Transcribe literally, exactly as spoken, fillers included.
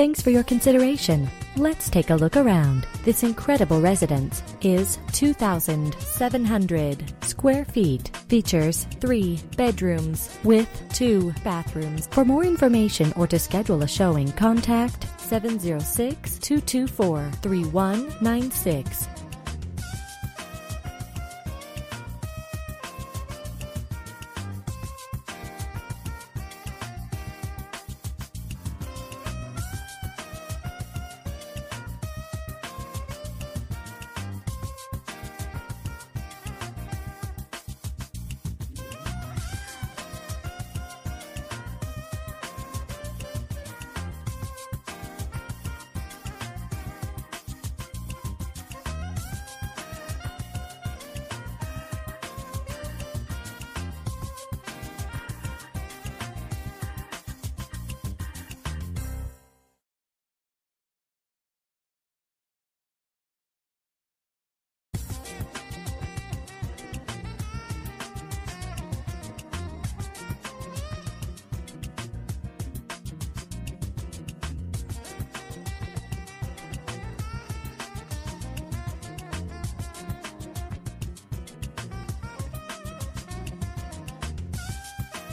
Thanks for your consideration. Let's take a look around. This incredible residence is two thousand seven hundred square feet. Features three bedrooms with two bathrooms. For more information or to schedule a showing, contact seven zero six, two two four, three one nine six.